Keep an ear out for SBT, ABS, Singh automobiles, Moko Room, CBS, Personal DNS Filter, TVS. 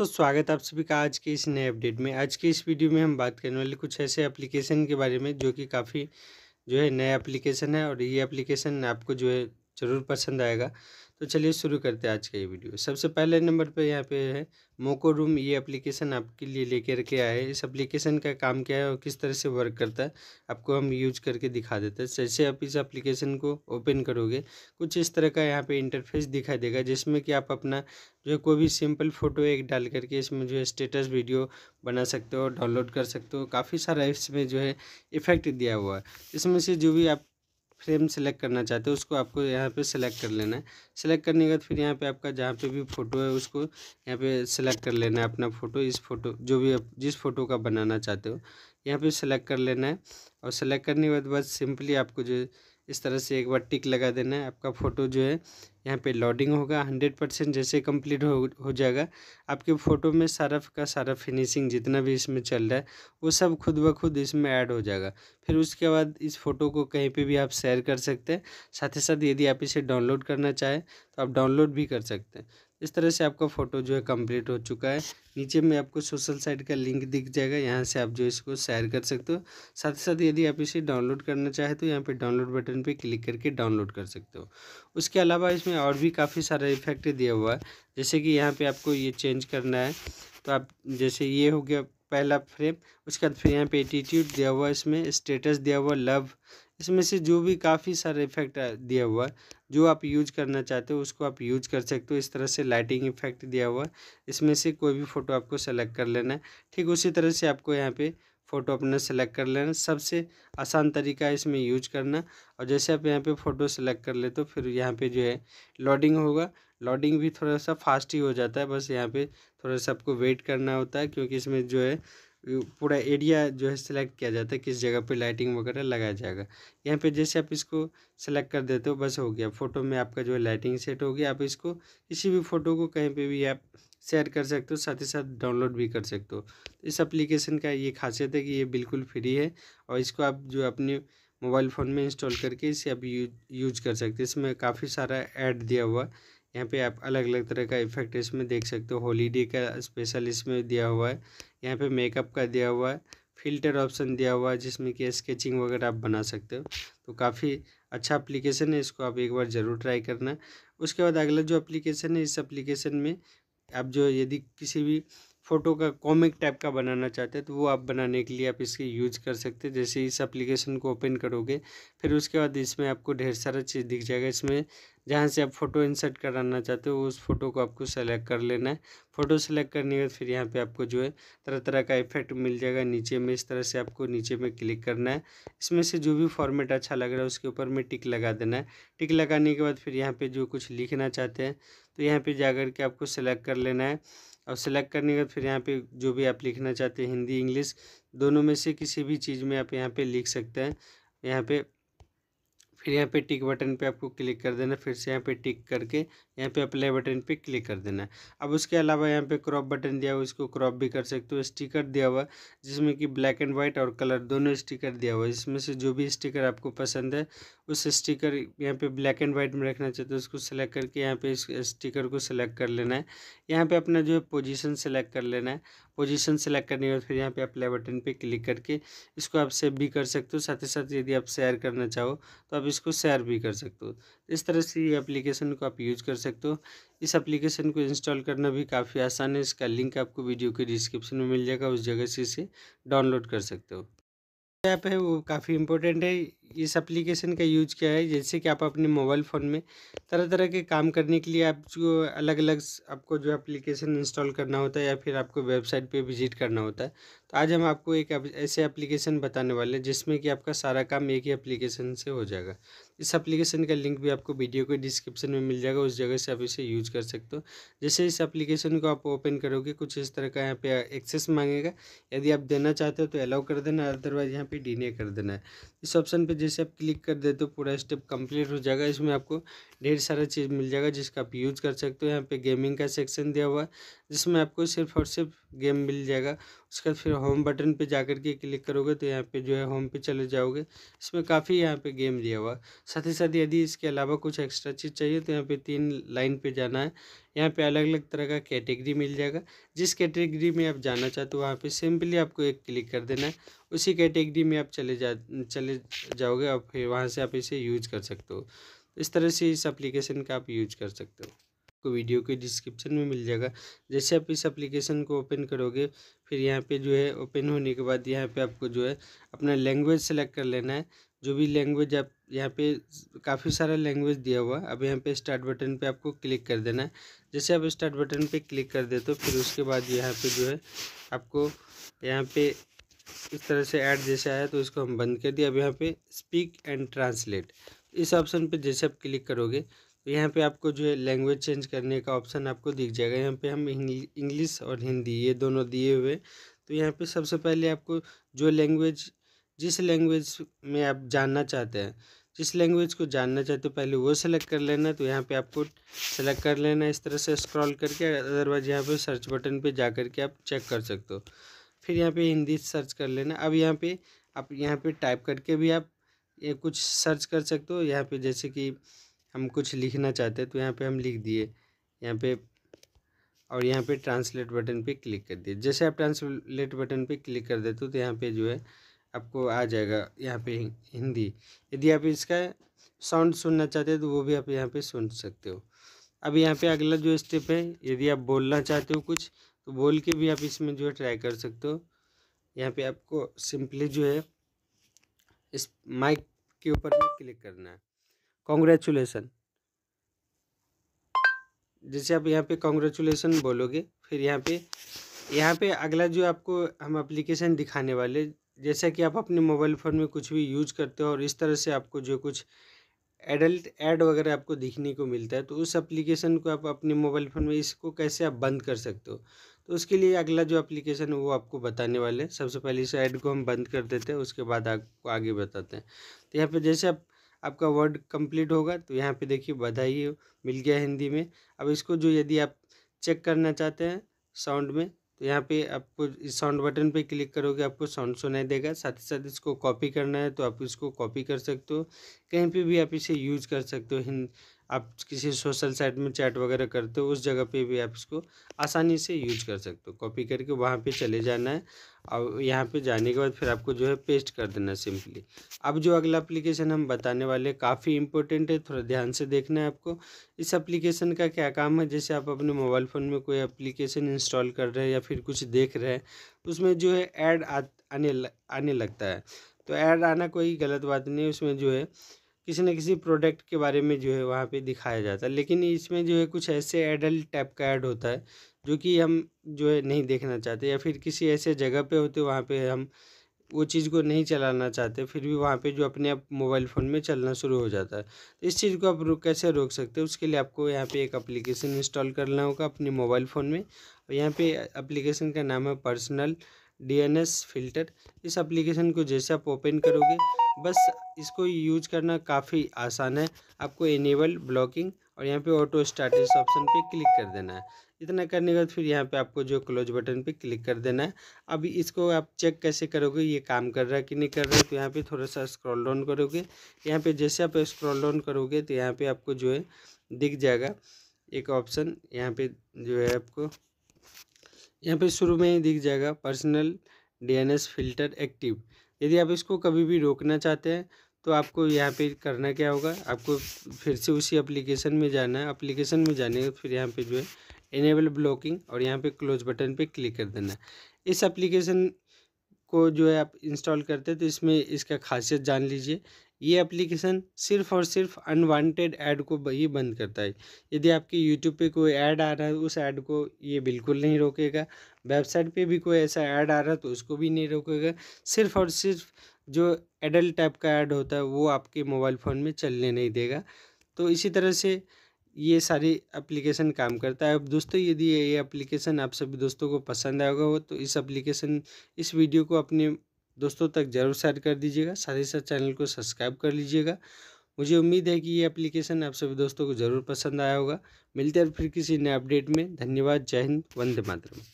तो स्वागत है आप सभी का आज के इस नए अपडेट में। आज के इस वीडियो में हम बात करने वाले कुछ ऐसे एप्लीकेशन के बारे में जो कि काफ़ी जो है नया एप्लीकेशन है और ये एप्लीकेशन आपको जो है ज़रूर पसंद आएगा। तो चलिए शुरू करते हैं आज का ये वीडियो। सबसे पहले नंबर पे यहाँ पे है मोको रूम। ये एप्लीकेशन आपके लिए लेकर के आया है। इस एप्लीकेशन का काम क्या है और किस तरह से वर्क करता है आपको हम यूज करके दिखा देते हैं। जैसे आप इस एप्लीकेशन को ओपन करोगे कुछ इस तरह का यहाँ पे इंटरफेस दिखाई देगा, जिसमें कि आप अपना जो है कोई भी सिंपल फ़ोटो एक डाल करके इसमें जो है स्टेटस वीडियो बना सकते हो, डाउनलोड कर सकते हो। काफ़ी सारा इसमें जो है इफेक्ट दिया हुआ है। इसमें से जो भी आप फ्रेम सेलेक्ट करना चाहते हो उसको आपको यहाँ पे सेलेक्ट कर लेना है। सेलेक्ट करने के बाद फिर यहाँ पे आपका जहाँ पे भी फ़ोटो है उसको यहाँ पे सेलेक्ट कर लेना है। अपना फ़ोटो इस फ़ोटो जो भी आप जिस फ़ोटो का बनाना चाहते हो यहाँ पे सेलेक्ट कर लेना है। और सेलेक्ट करने के बाद बस सिंपली आपको जो इस तरह से एक बार टिक लगा देना है। आपका फ़ोटो जो है यहाँ पे लोडिंग होगा 100%। जैसे कंप्लीट हो जाएगा आपके फ़ोटो में सारा का सारा फिनिशिंग जितना भी इसमें चल रहा है वो सब खुद ब खुद इसमें ऐड हो जाएगा। फिर उसके बाद इस फ़ोटो को कहीं पे भी आप शेयर कर सकते हैं। साथ ही साथ यदि आप इसे डाउनलोड करना चाहें तो आप डाउनलोड भी कर सकते हैं। इस तरह से आपका फ़ोटो जो है कंप्लीट हो चुका है। नीचे में आपको सोशल साइट का लिंक दिख जाएगा, यहाँ से आप जो इसको शेयर कर सकते हो। साथ ही साथ यदि आप इसे डाउनलोड करना चाहे तो यहाँ पे डाउनलोड बटन पे क्लिक करके डाउनलोड कर सकते हो। उसके अलावा इसमें और भी काफ़ी सारा इफेक्ट दिया हुआ है, जैसे कि यहाँ पर आपको ये चेंज करना है तो आप जैसे ये हो गया पहला फ्रेम। उसके बाद फिर यहाँ पे एटीट्यूड दिया हुआ, इसमें स्टेटस दिया हुआ, लव, इसमें से जो भी काफ़ी सारे इफेक्ट दिया हुआ जो आप यूज करना चाहते हो उसको आप यूज कर सकते हो। इस तरह से लाइटिंग इफेक्ट दिया हुआ, इसमें से कोई भी फ़ोटो आपको सेलेक्ट कर लेना है। ठीक उसी तरह से आपको यहाँ पे फ़ोटो अपना सेलेक्ट कर लेना। सबसे आसान तरीका है इसमें यूज करना। और जैसे आप यहाँ पे फ़ोटो सेलेक्ट कर लेते हो फिर यहाँ पे जो है लोडिंग होगा। लोडिंग भी थोड़ा सा फास्ट ही हो जाता है, बस यहाँ पे थोड़ा सा आपको वेट करना होता है क्योंकि इसमें जो है पूरा एरिया जो है सिलेक्ट किया जाता है किस जगह पे लाइटिंग वगैरह लगाया जाएगा। यहाँ पे जैसे आप इसको सेलेक्ट कर देते हो बस हो गया, फ़ोटो में आपका जो है लाइटिंग सेट हो गया। आप इसको किसी भी फ़ोटो को कहीं पे भी आप शेयर कर सकते हो, साथ ही साथ डाउनलोड भी कर सकते हो। इस एप्लीकेशन का ये खासियत है कि ये बिल्कुल फ्री है और इसको आप जो अपने मोबाइल फ़ोन में इंस्टॉल करके इसे आप यूज कर सकते हो। इसमें काफ़ी सारा ऐड दिया हुआ, यहाँ पे आप अलग अलग तरह का इफेक्ट इसमें देख सकते हो। हॉलीडे का स्पेशल इसमें दिया हुआ है, यहाँ पे मेकअप का दिया हुआ है, फिल्टर ऑप्शन दिया हुआ है जिसमें कि स्केचिंग वगैरह आप बना सकते हो। तो काफ़ी अच्छा एप्लीकेशन है, इसको आप एक बार ज़रूर ट्राई करना। उसके बाद अगला जो एप्लीकेशन है, इस एप्लीकेशन में आप जो यदि किसी भी फ़ोटो का कॉमिक टाइप का बनाना चाहते हैं तो वो आप बनाने के लिए आप इसके यूज कर सकते हैं। जैसे इस एप्लीकेशन को ओपन करोगे फिर उसके बाद इसमें आपको ढेर सारा चीज़ दिख जाएगा। इसमें जहाँ से आप फ़ोटो इंसर्ट कराना चाहते हो उस फ़ोटो को आपको सेलेक्ट कर लेना है। फ़ोटो सेलेक्ट करने के बाद फिर यहाँ पे आपको जो है तरह तरह का इफेक्ट मिल जाएगा। नीचे में इस तरह से आपको नीचे में क्लिक करना है, इसमें से जो भी फॉर्मेट अच्छा लग रहा है उसके ऊपर में टिक लगा देना है। टिक लगाने के बाद फिर यहाँ पे जो कुछ लिखना चाहते हैं तो यहाँ पे जाकर के आपको सेलेक्ट कर लेना है। और सेलेक्ट करने के बाद फिर यहाँ पे जो भी आप लिखना चाहते हैं हिंदी इंग्लिश दोनों में से किसी भी चीज़ में आप यहाँ पे लिख सकते हैं। यहाँ पे फिर यहाँ पे टिक बटन पे आपको क्लिक कर देना, फिर से यहाँ पे टिक करके यहाँ पे अप्लाई बटन पे क्लिक कर देना है। अब उसके अलावा यहाँ पे क्रॉप बटन दिया हुआ, इसको क्रॉप भी कर सकते हो। स्टिकर दिया हुआ जिसमें कि ब्लैक एंड वाइट और कलर दोनों स्टिकर दिया हुआ है, इसमें से जो भी स्टिकर आपको पसंद है उस स्टिकर यहाँ पे ब्लैक एंड वाइट में रखना चाहते हो उसको सेलेक्ट करके यहाँ पे इस स्टिकर को सेलेक्ट कर लेना है। यहाँ पे अपना जो है पोजीशन सेलेक्ट कर लेना है। पोजीशन सेलेक्ट करने के बाद फिर यहाँ पे अप्लाई बटन पे क्लिक करके इसको आप सेव भी कर सकते हो। साथ ही साथ यदि आप शेयर करना चाहो तो आप इसको शेयर भी कर सकते हो। इस तरह से ये एप्लीकेशन को आप यूज कर सकते हो। इस एप्लीकेशन को इंस्टॉल करना भी काफ़ी आसान है। इसका लिंक आपको वीडियो के डिस्क्रिप्शन में मिल जाएगा, उस जगह से इसे डाउनलोड कर सकते हो। ऐप है वो काफ़ी इंपॉर्टेंट है। इस एप्लीकेशन का यूज क्या है, जैसे कि आप अपने मोबाइल फ़ोन में तरह तरह के काम करने के लिए आप जो अलग अलग आपको जो एप्लीकेशन इंस्टॉल करना होता है या फिर आपको वेबसाइट पे विजिट करना होता है, तो आज हम आपको एक ऐसे एप्लीकेशन बताने वाले हैं जिसमें कि आपका सारा काम एक ही एप्लीकेशन से हो जाएगा। इस एप्लीकेशन का लिंक भी आपको वीडियो के डिस्क्रिप्शन में मिल जाएगा, उस जगह से आप इसे यूज कर सकते हो। जैसे इस एप्लीकेशन को आप ओपन करोगे कुछ इस तरह का यहाँ पे एक्सेस मांगेगा। यदि आप देना चाहते हो तो अलाउ कर देना, अदरवाइज यहाँ पे डिनाई कर देना है। इस ऑप्शन पे जैसे आप क्लिक कर देते हो पूरा स्टेप कंप्लीट हो जाएगा। इसमें आपको ढेर सारा चीज़ मिल जाएगा जिसका आप यूज कर सकते हो। यहाँ पे गेमिंग का सेक्शन दिया हुआ है जिसमें आपको सिर्फ और सिर्फ गेम मिल जाएगा। उसके बाद फिर होम बटन पे जाकर के क्लिक करोगे तो यहाँ पे जो है होम पे चले जाओगे। इसमें काफ़ी यहाँ पे गेम दिया हुआ। साथ ही साथ यदि इसके अलावा कुछ एक्स्ट्रा चीज़ चाहिए तो यहाँ पे 3 लाइन पे जाना है। यहाँ पे अलग अलग तरह का कैटेगरी मिल जाएगा। जिस कैटेगरी में आप जाना चाहते हो वहाँ पे सिंपली आपको एक क्लिक कर देना है, उसी कैटेगरी में आप चले जाओगे और फिर वहाँ से आप इसे यूज कर सकते हो। इस तरह से इस एप्लीकेशन का आप यूज कर सकते हो। आपको वीडियो के डिस्क्रिप्शन में मिल जाएगा। जैसे आप इस एप्लीकेशन को ओपन करोगे फिर यहाँ पे जो है ओपन होने के बाद यहाँ पे आपको जो है अपना लैंग्वेज सेलेक्ट कर लेना है। जो भी लैंग्वेज आप यहाँ पे काफ़ी सारा लैंग्वेज दिया हुआ। अब यहाँ पे स्टार्ट बटन पे आपको क्लिक कर देना है। जैसे आप स्टार्ट बटन पे क्लिक कर देते हो फिर उसके बाद यहाँ पे जो है आपको यहाँ पे इस तरह से ऐड जैसे आया तो इसको हम बंद कर दिया। अब यहाँ पे स्पीक एंड ट्रांसलेट इस ऑप्शन पे जैसे आप क्लिक करोगे तो यहाँ पे आपको जो है लैंग्वेज चेंज करने का ऑप्शन आपको दिख जाएगा। यहाँ पे हम इंग्लिश और हिंदी ये दोनों दिए हुए। तो यहाँ पे सबसे पहले आपको जो लैंग्वेज जिस लैंग्वेज में आप जानना चाहते हैं, जिस लैंग्वेज को जानना चाहते हो पहले वो सेलेक्ट कर लेना। तो यहाँ पे आपको सेलेक्ट कर लेना इस तरह से स्क्रॉल करके, अदरवाइज यहाँ पे सर्च बटन पे जा करके आप चेक कर सकते हो। फिर यहाँ पे हिंदी सर्च कर लेना। अब यहाँ पे आप यहाँ पे टाइप करके भी आप ये कुछ सर्च कर सकते हो। यहाँ पे जैसे कि हम कुछ लिखना चाहते हैं तो यहाँ पे हम लिख दिए यहाँ पे और यहाँ पे ट्रांसलेट बटन पे क्लिक कर दिए। जैसे आप ट्रांसलेट बटन पे क्लिक कर देते हो तो यहाँ पे जो है आपको आ जाएगा यहाँ पे हिंदी। यदि आप इसका साउंड सुनना चाहते हो तो वो भी आप यहाँ पे सुन सकते हो। अब यहाँ पे अगला जो स्टेप है, यदि आप बोलना चाहते हो कुछ तो बोल के भी आप इसमें जो है ट्राई कर सकते हो। यहाँ पे आपको सिंपली जो है इस माइक के ऊपर में क्लिक करना है। कॉन्ग्रेचुलेसन जैसे आप यहाँ पे कॉन्ग्रेचुलेसन बोलोगे फिर यहाँ पे अगला जो आपको हम एप्लीकेशन दिखाने वाले, जैसा कि आप अपने मोबाइल फ़ोन में कुछ भी यूज करते हो और इस तरह से आपको जो कुछ एडल्ट ऐड वगैरह आपको दिखने को मिलता है तो उस एप्लीकेशन को आप अपने मोबाइल फ़ोन में इसको कैसे आप बंद कर सकते हो, तो उसके लिए अगला जो एप्लीकेशन है वो आपको बताने वाले। सबसे पहले इस ऐड को हम बंद कर देते हैं, उसके बाद आपको आगे बताते हैं। तो यहाँ पे जैसे आपका वर्ड कंप्लीट होगा तो यहाँ पे देखिए बधाई मिल गया हिंदी में। अब इसको जो यदि आप चेक करना चाहते हैं साउंड में तो यहाँ पे आपको इस साउंड बटन पे क्लिक करोगे, आपको साउंड सुनाई देगा। साथ ही साथ इसको कॉपी करना है तो आप इसको कॉपी कर सकते हो, कहीं पे भी आप इसे यूज कर सकते हो। आप किसी सोशल साइट में चैट वगैरह करते हो उस जगह पे भी आप इसको आसानी से यूज कर सकते हो। कॉपी करके वहाँ पे चले जाना है और यहाँ पे जाने के बाद फिर आपको जो है पेस्ट कर देना है सिंपली। अब जो अगला एप्लीकेशन हम बताने वाले काफ़ी इंपॉर्टेंट है, थोड़ा ध्यान से देखना है आपको। इस एप्लीकेशन का क्या काम है, जैसे आप अपने मोबाइल फ़ोन में कोई एप्लीकेशन इंस्टॉल कर रहे हैं या फिर कुछ देख रहे हैं तो उसमें जो है ऐड आने लगता है। तो ऐड आना कोई गलत बात नहीं, उसमें जो है किसी न किसी प्रोडक्ट के बारे में जो है वहाँ पे दिखाया जाता है। लेकिन इसमें जो है कुछ ऐसे एडल्ट टाइप का ऐड होता है जो कि हम जो है नहीं देखना चाहते, या फिर किसी ऐसे जगह पे होते वहाँ पे हम वो चीज़ को नहीं चलाना चाहते फिर भी वहाँ पे जो अपने आप मोबाइल फ़ोन में चलना शुरू हो जाता है। तो इस चीज़ को आप कैसे रोक सकते हो, उसके लिए आपको यहाँ पे एक एप्लीकेशन इंस्टॉल करना होगा अपने मोबाइल फ़ोन में। और यहाँ पे एप्लीकेशन का नाम है पर्सनल DNS फिल्टर। इस एप्लीकेशन को जैसे आप ओपन करोगे बस इसको यूज करना काफ़ी आसान है। आपको इनेबल ब्लॉकिंग और यहाँ पे ऑटो स्टार्ट इस ऑप्शन पे क्लिक कर देना है। इतना करने के बाद फिर यहाँ पे आपको जो क्लोज बटन पे क्लिक कर देना है। अब इसको आप चेक कैसे करोगे ये काम कर रहा है कि नहीं कर रहा है, तो यहाँ पे थोड़ा सा स्क्रॉल डाउन करोगे। यहाँ पे जैसे आप स्क्रॉल डाउन करोगे तो यहाँ पे आपको जो है दिख जाएगा एक ऑप्शन। यहाँ पे जो है आपको यहाँ पे शुरू में ही दिख जाएगा पर्सनल DNS फिल्टर एक्टिव। यदि आप इसको कभी भी रोकना चाहते हैं तो आपको यहाँ पे करना क्या होगा, आपको फिर से उसी एप्लीकेशन में जाना है। एप्लीकेशन में जाने के फिर यहाँ पे जो है इनेबल ब्लॉकिंग और यहाँ पे क्लोज बटन पे क्लिक कर देना है। इस एप्लीकेशन को जो है आप इंस्टॉल करते हैं तो इसमें इसका खासियत जान लीजिए। ये एप्लीकेशन सिर्फ़ और सिर्फ अनवांटेड ऐड को ही बंद करता है। यदि आपके यूट्यूब पे कोई ऐड आ रहा है उस ऐड को ये बिल्कुल नहीं रोकेगा, वेबसाइट पे भी कोई ऐसा ऐड आ रहा है तो उसको भी नहीं रोकेगा। सिर्फ़ और सिर्फ जो एडल्ट टाइप का ऐड होता है वो आपके मोबाइल फ़ोन में चलने नहीं देगा। तो इसी तरह से ये सारी एप्लीकेशन काम करता है। अब दोस्तों यदि ये एप्लीकेशन आप सभी दोस्तों को पसंद आएगा हो तो इस वीडियो को अपने दोस्तों तक जरूर शेयर कर दीजिएगा। साथ ही साथ चैनल को सब्सक्राइब कर लीजिएगा। मुझे उम्मीद है कि ये एप्लीकेशन आप सभी दोस्तों को जरूर पसंद आया होगा। मिलते हैं फिर किसी नए अपडेट में। धन्यवाद। जय हिंद। वंदे मातरम।